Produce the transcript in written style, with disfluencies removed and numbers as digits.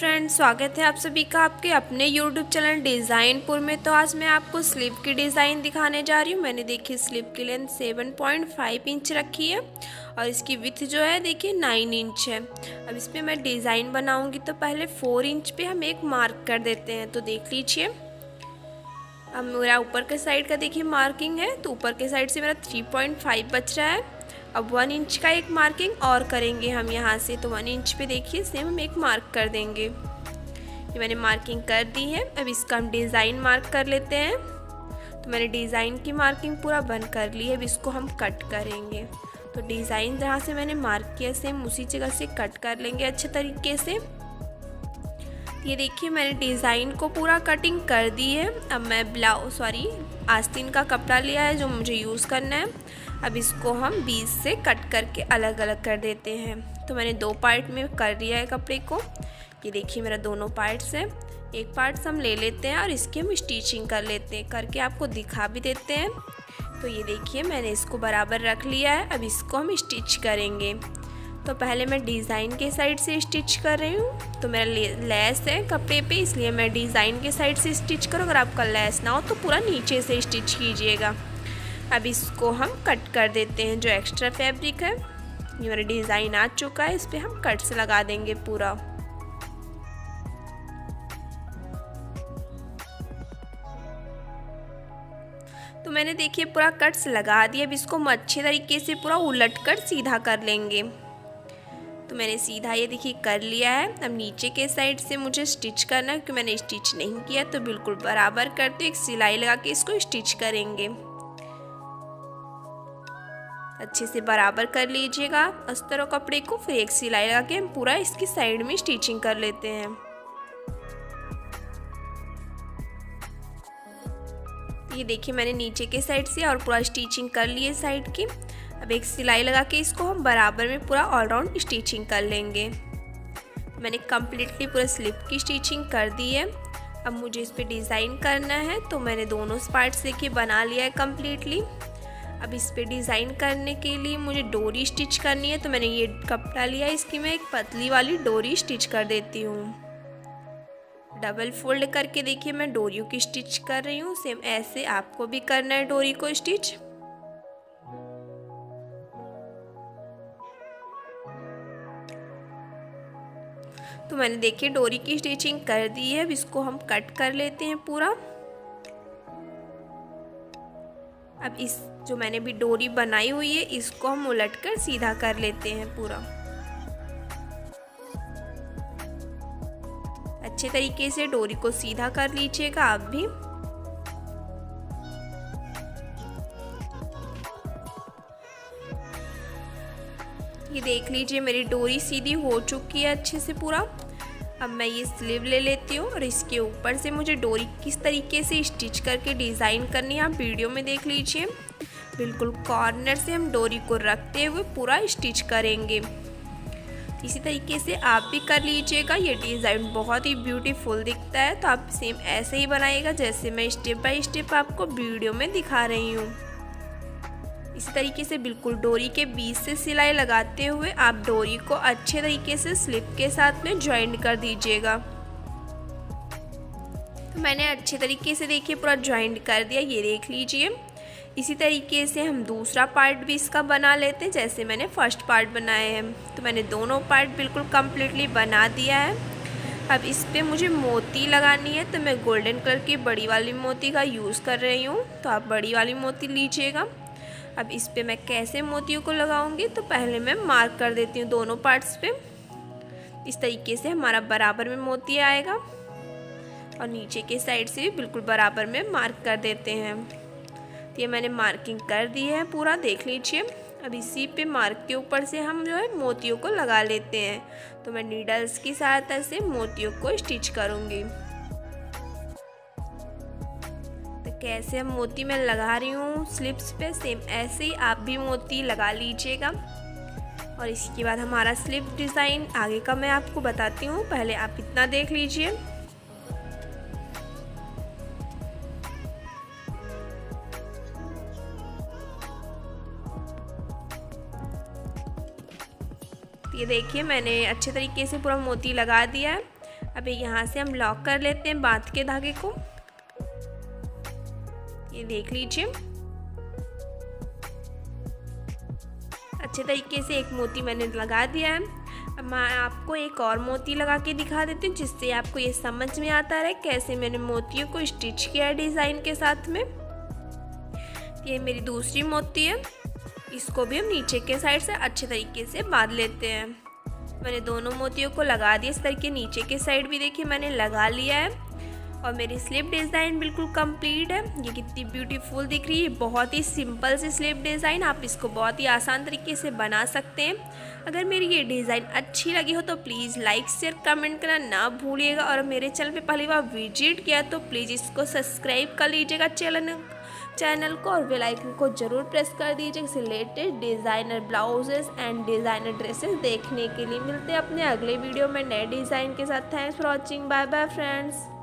Friends, स्वागत है आप सभी का आपके अपने यूट्यूब चैनल डिज़ाइन पुर में। तो आज मैं आपको स्लीव की डिज़ाइन दिखाने जा रही हूँ। मैंने देखिए स्लीव की लेंथ 7.5 इंच रखी है और इसकी विथ जो है देखिए 9 इंच है। अब इस पर मैं डिज़ाइन बनाऊँगी तो पहले 4 इंच पे हम एक मार्क कर देते हैं, तो देख लीजिए। अब मेरा ऊपर के साइड का देखिए मार्किंग है, तो ऊपर के साइड से मेरा 3.5 बच रहा है। अब 1 इंच का एक मार्किंग और करेंगे हम यहाँ से, तो 1 इंच पे देखिए सेम हम एक मार्क कर देंगे। ये मैंने मार्किंग कर दी है। अब इसका हम डिज़ाइन मार्क कर लेते हैं। तो मैंने डिज़ाइन की मार्किंग पूरा बंद कर ली है। अब इसको हम कट करेंगे, तो डिज़ाइन जहाँ से मैंने मार्क किया सेम उसी जगह से कट कर लेंगे अच्छे तरीके से। ये देखिए मैंने डिज़ाइन को पूरा कटिंग कर दी है। अब मैं आस्तीन का कपड़ा लिया है जो मुझे यूज़ करना है। अब इसको हम बीच से कट करके अलग अलग कर देते हैं। तो मैंने 2 पार्ट में कर दिया है कपड़े को। ये देखिए मेरा दोनों पार्ट्स हैं। एक पार्ट्स हम ले लेते हैं और इसकी हम स्टिचिंग कर लेते हैं, करके आपको दिखा भी देते हैं। तो ये देखिए मैंने इसको बराबर रख लिया है। अब इसको हम स्टिच करेंगे, तो पहले मैं डिज़ाइन के साइड से स्टिच कर रही हूँ। तो मेरा लेस है कपड़े पे, इसलिए मैं डिज़ाइन के साइड से स्टिच करूँ। अगर आपका लेस ना हो तो पूरा नीचे से स्टिच कीजिएगा। अब इसको हम कट कर देते हैं, जो एक्स्ट्रा फैब्रिक है। ये मेरा डिज़ाइन आ चुका है, इस पर हम कट्स लगा देंगे पूरा। तो मैंने देखिए पूरा कट्स लगा दिया। अब इसको हम अच्छे तरीके से पूरा उलट कर सीधा कर लेंगे। तो मैंने सीधा ये देखिए कर लिया है। अब नीचे के साइड से मुझे स्टिच करना है, क्योंकि मैंने स्टिच नहीं किया। तो बिल्कुल बराबर करते एक सिलाई लगा के इसको स्टिच करेंगे। अच्छे से बराबर कर लीजिएगा अस्तर और कपड़े को, फिर एक सिलाई लगा के हम पूरा इसकी साइड में स्टिचिंग कर लेते हैं। ये देखिए मैंने नीचे के साइड से और पूरा स्टिचिंग कर ली है साइड की। अब एक सिलाई लगा के इसको हम बराबर में पूरा ऑल राउंड स्टिचिंग कर लेंगे। मैंने कम्प्लीटली पूरा स्लीव की स्टिचिंग कर दी है। अब मुझे इस पे डिज़ाइन करना है, तो मैंने दोनों पार्ट्स देखिए बना लिया है कम्प्लीटली। अब इस पे डिज़ाइन करने के लिए मुझे डोरी स्टिच करनी है। तो मैंने ये कपड़ा लिया, इसकी मैं एक पतली वाली डोरी स्टिच कर देती हूँ। डबल फोल्ड करके देखिए मैं डोरियों की स्टिच कर रही हूँ। सेम ऐसे आपको भी करना है डोरी को स्टिच। तो मैंने देखिए डोरी की स्टिचिंग कर दी है। अब इसको हम कट कर लेते हैं पूरा। अब इस जो मैंने भी डोरी बनाई हुई है इसको हम उलट कर सीधा कर लेते हैं पूरा। अच्छे तरीके से डोरी को सीधा कर लीजिएगा आप भी। ये देख लीजिए मेरी डोरी सीधी हो चुकी है अच्छे से पूरा। अब मैं ये स्लीव ले लेती हूँ और इसके ऊपर से मुझे डोरी किस तरीके से स्टिच करके डिज़ाइन करनी है आप वीडियो में देख लीजिए। बिल्कुल कॉर्नर से हम डोरी को रखते हुए पूरा स्टिच करेंगे। इसी तरीके से आप भी कर लीजिएगा। ये डिज़ाइन बहुत ही ब्यूटीफुल दिखता है, तो आप सेम ऐसे ही बनाइएगा जैसे मैं स्टेप बाय स्टेप आपको वीडियो में दिखा रही हूँ। इसी तरीके से बिल्कुल डोरी के बीच से सिलाई लगाते हुए आप डोरी को अच्छे तरीके से स्लीव के साथ में ज्वाइन कर दीजिएगा। तो मैंने अच्छे तरीके से देखिए पूरा ज्वाइन कर दिया, ये देख लीजिए। इसी तरीके से हम दूसरा पार्ट भी इसका बना लेते हैं जैसे मैंने फर्स्ट पार्ट बनाए हैं। तो मैंने दोनों पार्ट बिल्कुल कम्प्लीटली बना दिया है। अब इस पर मुझे मोती लगानी है, तो मैं गोल्डन कलर की बड़ी वाली मोती का यूज़ कर रही हूँ। तो आप बड़ी वाली मोती लीजिएगा। अब इस पे मैं कैसे मोतियों को लगाऊंगी, तो पहले मैं मार्क कर देती हूँ दोनों पार्ट्स पे। इस तरीके से हमारा बराबर में मोती आएगा और नीचे के साइड से भी बिल्कुल बराबर में मार्क कर देते हैं। तो ये मैंने मार्किंग कर दी है पूरा, देख लीजिए। अब इसी पे मार्क के ऊपर से हम जो है मोतियों को लगा लेते हैं। तो मैं नीडल्स की सहायता से मोतियों को स्टिच करूँगी। कैसे हम मोती मैं लगा रही हूँ स्लीव्स पे, सेम ऐसे ही आप भी मोती लगा लीजिएगा। और इसके बाद हमारा स्लीव डिज़ाइन आगे का मैं आपको बताती हूँ, पहले आप इतना देख लीजिए। ये देखिए मैंने अच्छे तरीके से पूरा मोती लगा दिया है। अभी यहाँ से हम लॉक कर लेते हैं बांध के धागे को, ये देख लीजिए। अच्छे तरीके से एक मोती मैंने लगा दिया है। अब मैं आपको एक और मोती लगा के दिखा देती हूँ, जिससे आपको ये समझ में आता है कैसे मैंने मोतियों को स्टिच किया है डिज़ाइन के साथ में। ये मेरी दूसरी मोती है, इसको भी हम नीचे के साइड से अच्छे तरीके से बांध लेते हैं। मैंने दोनों मोतियों को लगा दिया इस तरह के, नीचे के साइड भी देखिए मैंने लगा लिया है। और मेरी स्लीव डिज़ाइन बिल्कुल कंप्लीट है। ये कितनी ब्यूटीफुल दिख रही है, बहुत ही सिंपल सी स्लीव डिज़ाइन। आप इसको बहुत ही आसान तरीके से बना सकते हैं। अगर मेरी ये डिज़ाइन अच्छी लगी हो तो प्लीज़ लाइक शेयर कमेंट करना ना भूलिएगा। और मेरे चैनल पे पहली बार विजिट किया तो प्लीज़ इसको सब्सक्राइब कर लीजिएगा चैनल को, और बेल आइकन को ज़रूर प्रेस कर दीजिए, इससे latest designer blouses and designer dresses देखने के लिए। मिलते हैं अपने अगले वीडियो में नए डिज़ाइन के साथ। Thanks for watching, bye bye friends.